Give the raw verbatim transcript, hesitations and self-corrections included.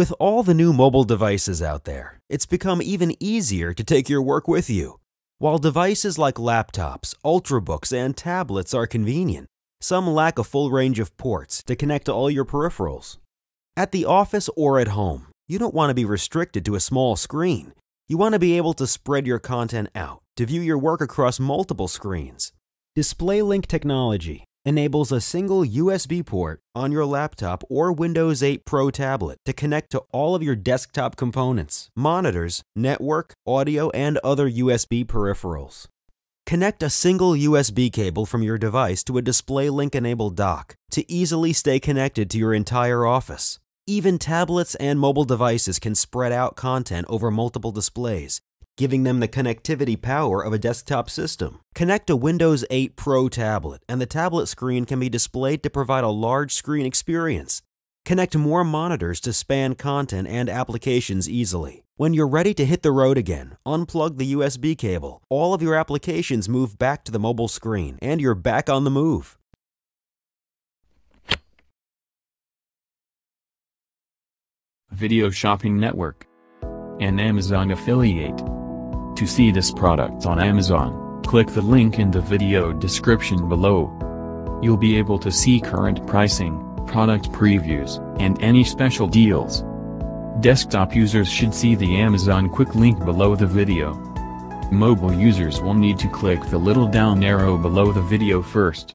With all the new mobile devices out there, it's become even easier to take your work with you. While devices like laptops, Ultrabooks, and tablets are convenient, some lack a full range of ports to connect to all your peripherals. At the office or at home, you don't want to be restricted to a small screen. You want to be able to spread your content out to view your work across multiple screens. DisplayLink technology enables a single U S B port on your laptop or Windows eight Pro tablet to connect to all of your desktop components, monitors, network, audio, and other U S B peripherals. Connect a single U S B cable from your device to a DisplayLink-enabled dock to easily stay connected to your entire office. Even tablets and mobile devices can spread out content over multiple displays, giving them the connectivity power of a desktop system. Connect a Windows eight Pro tablet, and the tablet screen can be displayed to provide a large screen experience. Connect more monitors to span content and applications easily. When you're ready to hit the road again, unplug the U S B cable. All of your applications move back to the mobile screen, and you're back on the move. Video Shopping Network, an Amazon affiliate. To see this product on Amazon, click the link in the video description below. You'll be able to see current pricing, product previews, and any special deals. Desktop users should see the Amazon quick link below the video. Mobile users will need to click the little down arrow below the video first.